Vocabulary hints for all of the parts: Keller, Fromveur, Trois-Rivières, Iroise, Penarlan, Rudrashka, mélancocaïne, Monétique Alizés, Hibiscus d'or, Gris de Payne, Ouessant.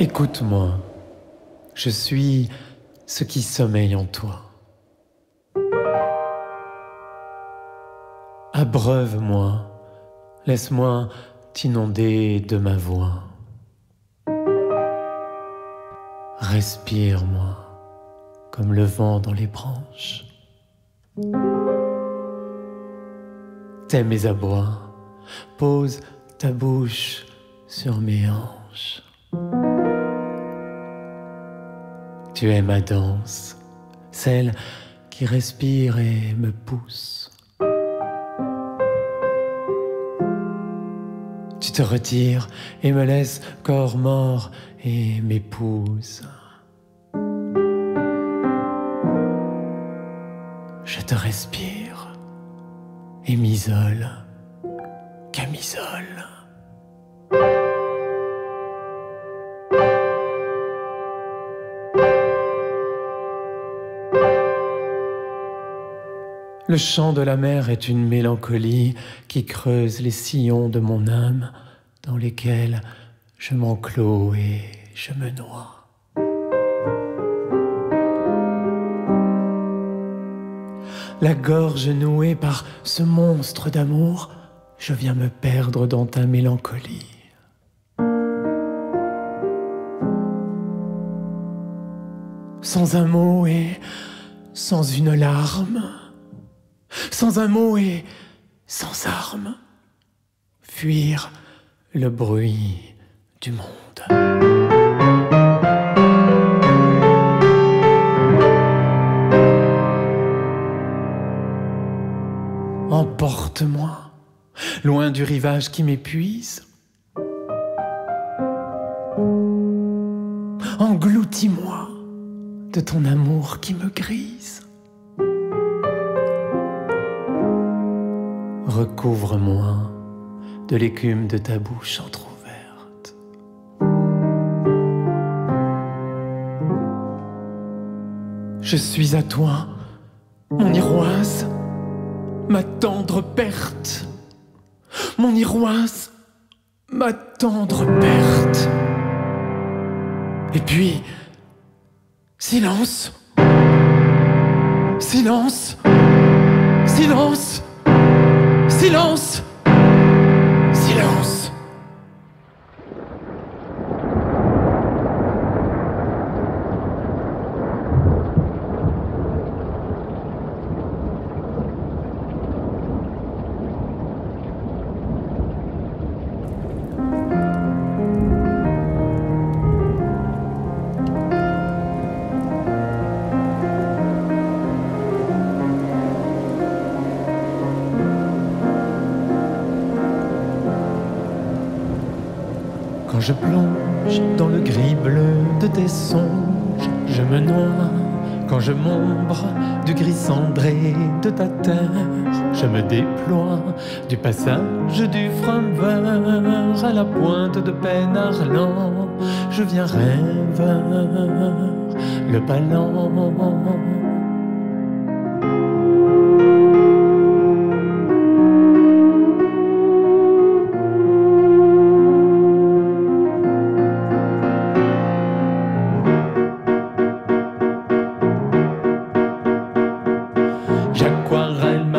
Écoute-moi, je suis ce qui sommeille en toi. Abreuve-moi, laisse-moi t'inonder de ma voix. Respire-moi comme le vent dans les branches. Tais mes abois, pose ta bouche sur mes hanches. Tu es ma danse, celle qui respire et me pousse. Tu te retires et me laisses corps mort et m'épouse. Je te respire et m'isole, camisole. Le chant de la mer est une mélancolie qui creuse les sillons de mon âme dans lesquels je m'enclos et je me noie. La gorge nouée par ce monstre d'amour, je viens me perdre dans ta mélancolie. Sans un mot et sans une larme, sans un mot et sans arme, fuir le bruit du monde. Emporte-moi, loin du rivage qui m'épuise. Engloutis-moi de ton amour qui me grise. Recouvre-moi de l'écume de ta bouche entrouverte. Je suis à toi, mon iroise, ma tendre perte. Mon iroise, ma tendre perte. Et puis, silence. Silence. Silence. Silence! Silence! Quand je plonge dans le gris bleu de tes songes, je me noie. Quand je m'ombre du gris cendré de ta terre, je me déploie du passage du Fromveur à la pointe de Penarlan. Je viens rêveur, le palan.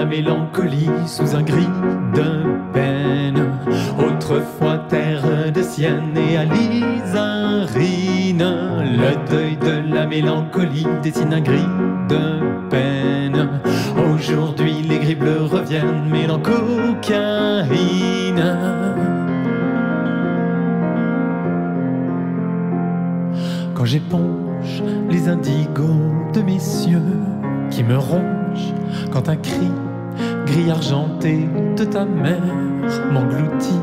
Mélancolie sous un gris de Payne, autrefois terre de Sienne et alizarine. Le deuil de la mélancolie dessine un gris de Payne. Aujourd'hui les gris bleus reviennent, mélancocaïne. Quand j'éponge les indigos de mes cieux qui me rongent, quand un cri gris argenté de ta mère m'engloutit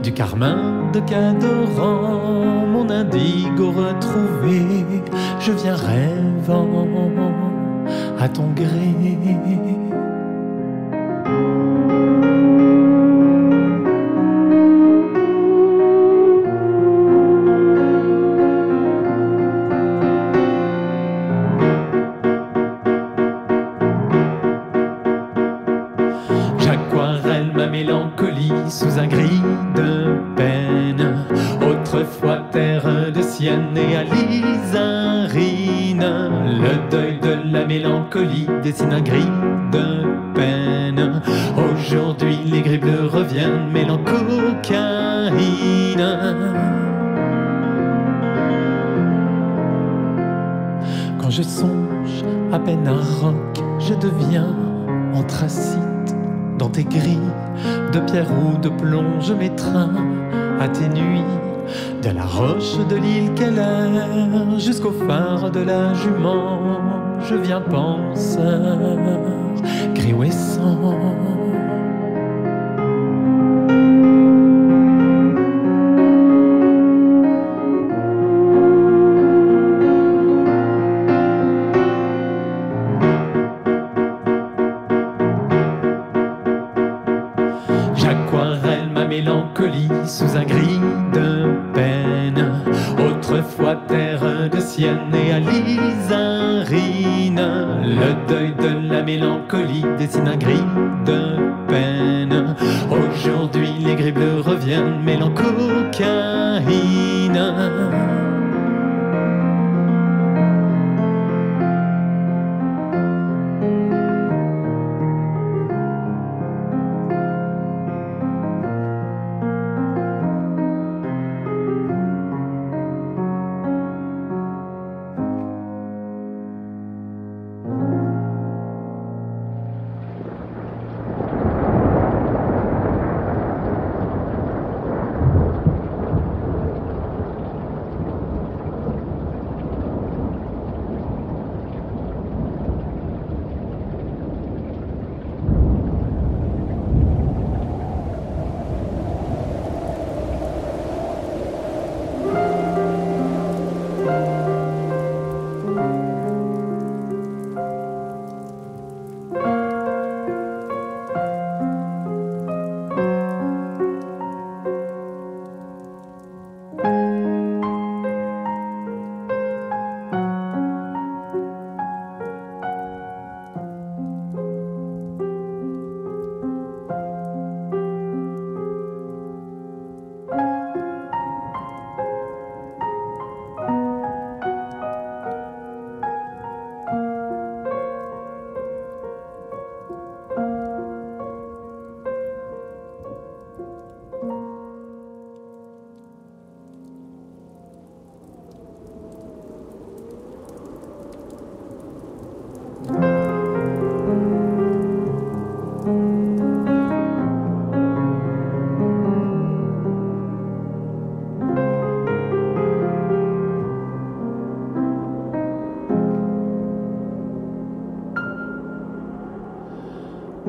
du carmin de Cadoran, mon indigo retrouvé, je viens rêvant à ton gré. Mélancolie sous un gris de Payne, autrefois terre de Lucienne et Alice, un rhine. Le deuil de la mélancolie dessine un gris de peine. Aujourd'hui les gris bleus reviennent, mélancocaïne. Quand je songe à peine un roc, je deviens anthracite. Dans tes gris de pierre ou de plomb, je m'étreins à tes nuits. De la roche de l'île Keller jusqu'au phare de la jument, je viens penseur, gris ouessant. J'aquarelle ma mélancolie sous un gris de peine. Autrefois terre de Sienne et Alice, un rhine. Le deuil de la mélancolie dessine un gris de peine. Aujourd'hui les gris bleus reviennent, mélancocaïne.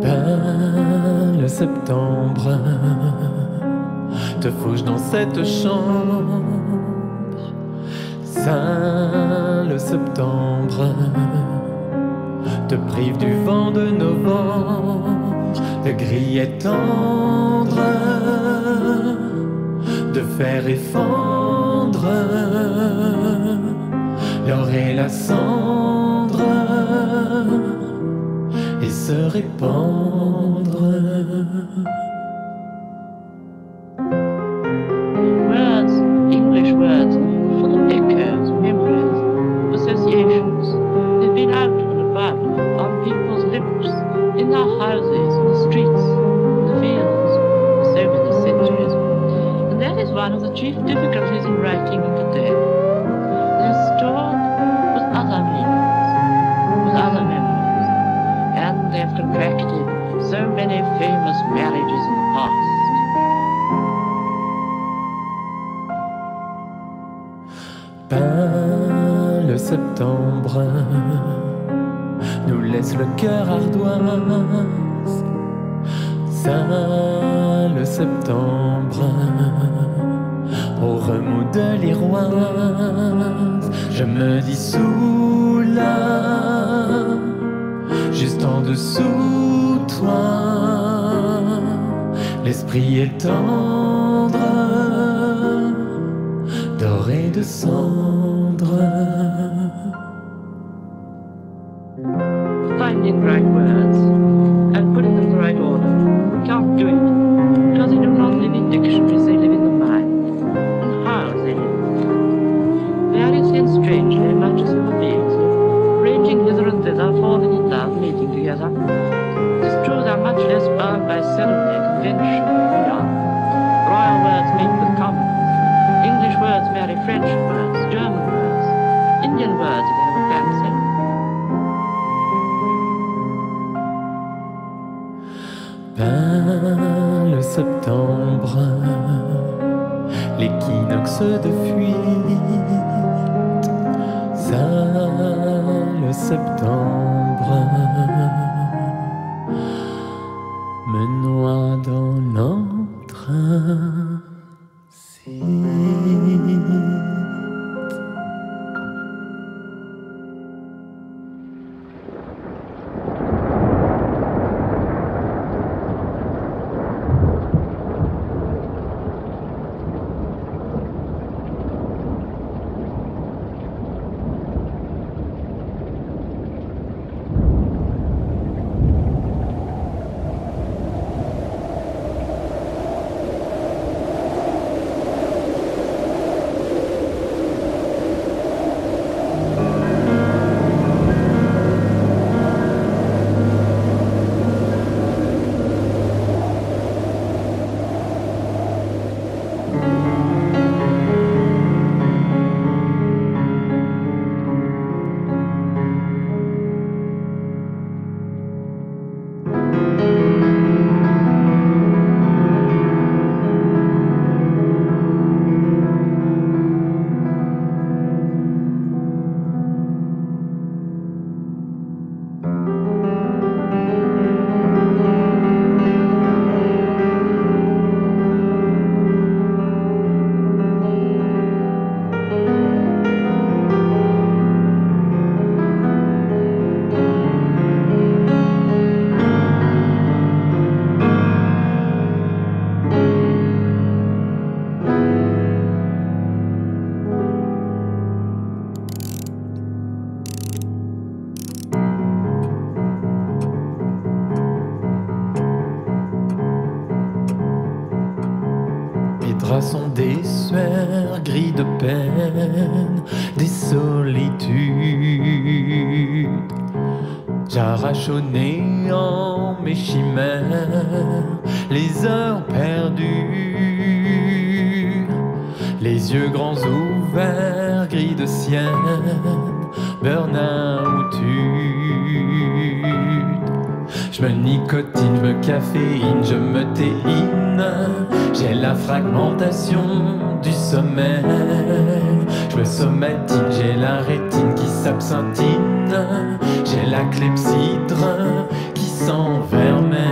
Pâle septembre, te fauche dans cette chambre. Sale septembre, te prive du vent de novembre. De gris et tendre, de fer et fendre, l'or et la cendre, et se répandre. English words for the echoes, memories, associations, they've been out and about on people's lips, in their houses, in the streets, in the fields, for so many centuries. And that is one of the chief difficulties in writing of the day. They're stored with other meanings, with other memories. And they have contracted so many famous marriages in the past. Pâle septembre nous laisse le cœur ardoise. Sale septembre, au remous de l'iroise, je me dissous là, juste en dessous toi. L'esprit est tendre, doré de cendre. Finding right words and putting them in the right order, we can't do it because they do not live in dictionaries, they live in the mind. And how they live? strangely matches in the fields, ranging hither and thither, falling in love, meeting together. It is true they are much less bound by ceremony, convention, and art. Royal words meet with common words. English words marry French words, German words, Indian words if they have a fancy. Peint le septembre, l'équinoxe de fuite. Saint le septembre me noie dans l'entracite. Sont des sueurs gris de peine, des solitudes. J'arrache au néant mes chimères, les heures perdues. Les yeux grands ouverts, gris de ciel, burn-out. Je me nicotine, je me caféine, je me théine. J'ai la fragmentation du sommeil. Je me somatine, j'ai la rétine qui s'absintine. J'ai la clepsydre qui s'envermeille.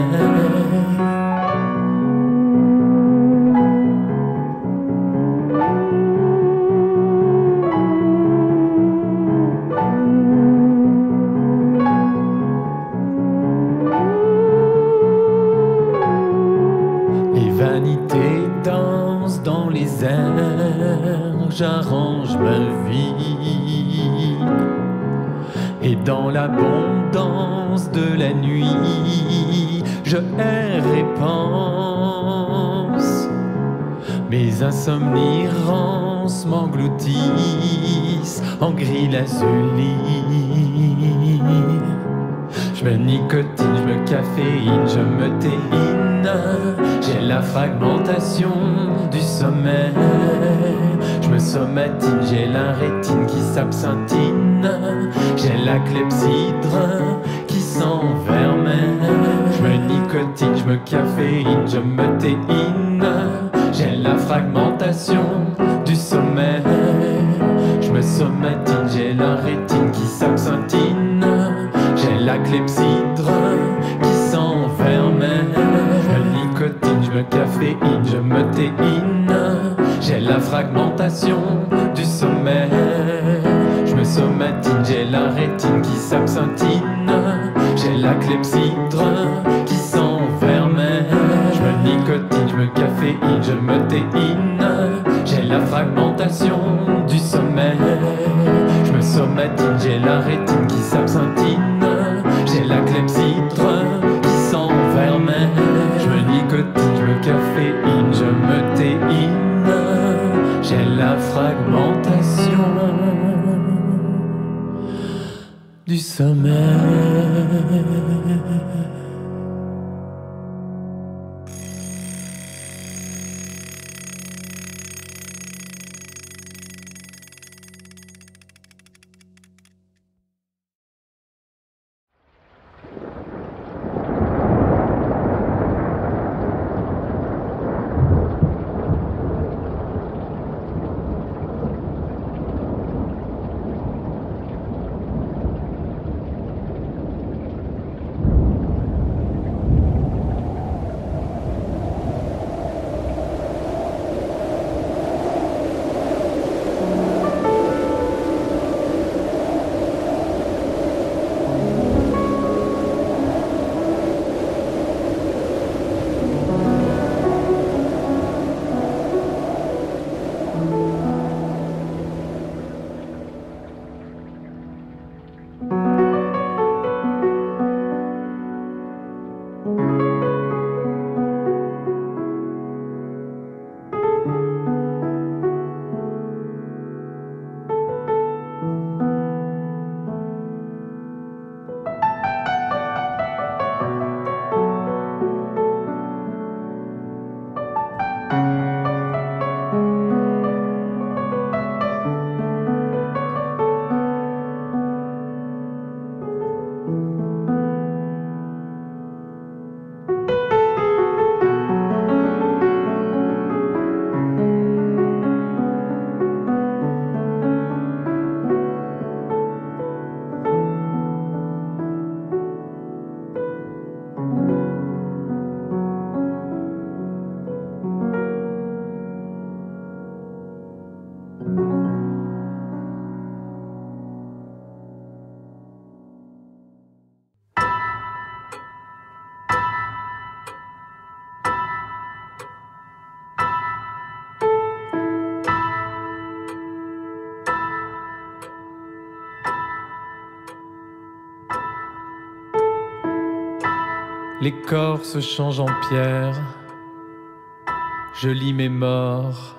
J'arrange ma vie, et dans l'abondance de la nuit, je erre et pense. Mes insomnies rancent, m'engloutissent en gris lazuli. Je me nicotine, je me caféine, je me théine. J'ai la fragmentation du sommeil. Je me somatine, j'ai la rétine qui s'absintine. J'ai la clepsydre qui s'envermeille. Je me nicotine, je me caféine, je me théine. J'ai la fragmentation du sommeil. Je me somatine, j'ai la rétine qui s'absintine. J'ai la clepsydre qui s'enfermait. Je me nicotine, je me caféine, je me théine. J'ai la fragmentation du sommeil. Je me somatine, j'ai la rétine qui s'absintine. J'ai la clepsydre qui s'enfermait. Je me nicotine, je me caféine, je me théine. J'ai la fragmentation du sommeil. Je me somatine, j'ai la rétine qui s'absintine. J'ai la clepsydre qui s'enfermait. Je me nicotine, je me caféine, je me théine. J'ai la fragmentation. du sommeil. Les corps se changent en pierre, je lis mes morts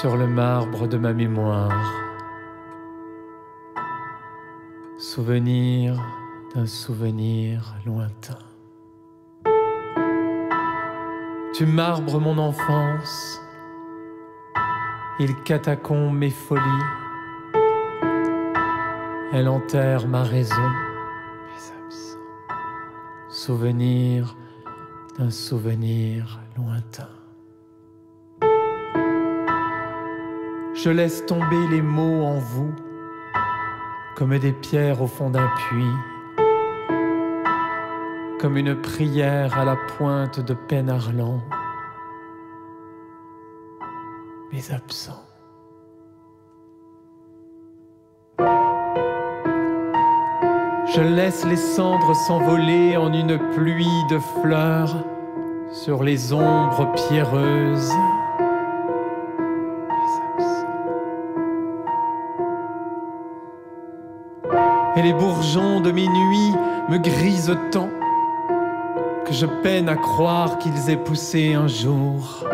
sur le marbre de ma mémoire. Souvenir d'un souvenir lointain. Tu marbres mon enfance, il catacombe mes folies, elle enterre ma raison. Souvenir d'un souvenir lointain. Je laisse tomber les mots en vous, comme des pierres au fond d'un puits, comme une prière à la pointe de Penarlan. Mes absents. Je laisse les cendres s'envoler en une pluie de fleurs sur les ombres pierreuses. Et les bourgeons de mes nuits me grisent tant que je peine à croire qu'ils aient poussé un jour.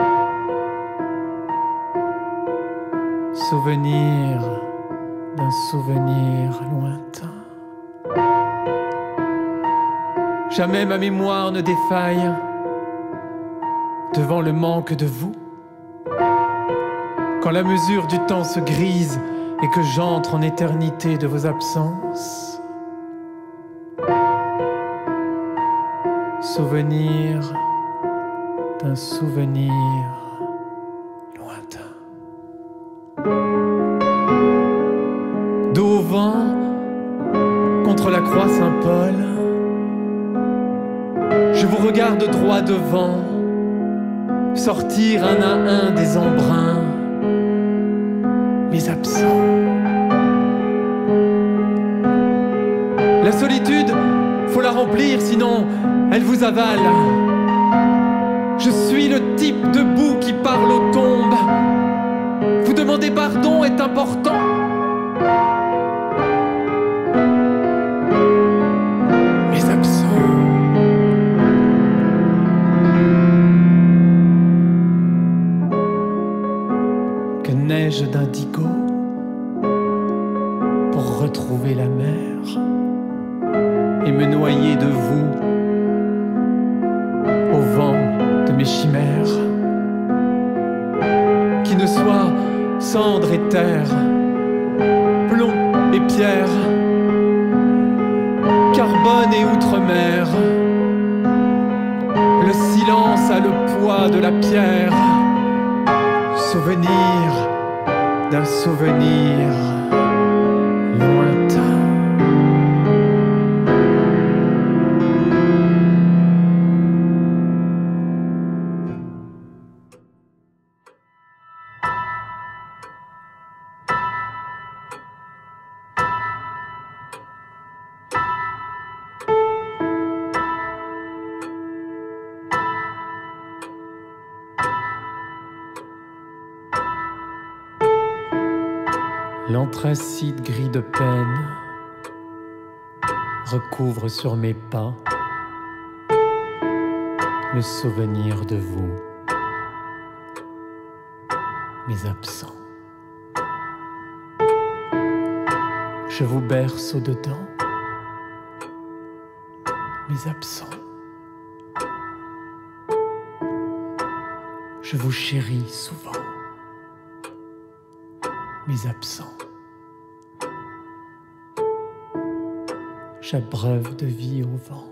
Souvenir d'un souvenir lointain. Jamais ma mémoire ne défaille devant le manque de vous. Quand la mesure du temps se grise et que j'entre en éternité de vos absences. Souvenir d'un souvenir lointain. Dos au vent contre la croix Saint-Paul, je vous regarde droit devant, sortir un à un des embruns, mes absents. La solitude, faut la remplir, sinon elle vous avale. Je suis le type debout qui parle aux tombes. Vous demander pardon est important. pour retrouver la mer et me noyer de vous au vent de mes chimères, qui ne soient cendre et terre, plomb et pierre, carbone et outre-mer. Le silence a le poids de la pierre, souvenir d'un souvenir lointain. L'anthracite gris de Payne recouvre sur mes pas le souvenir de vous, mes absents. Je vous berce au-dedans, mes absents. Je vous chéris souvent, mes absents. J'abreuve de vie au vent.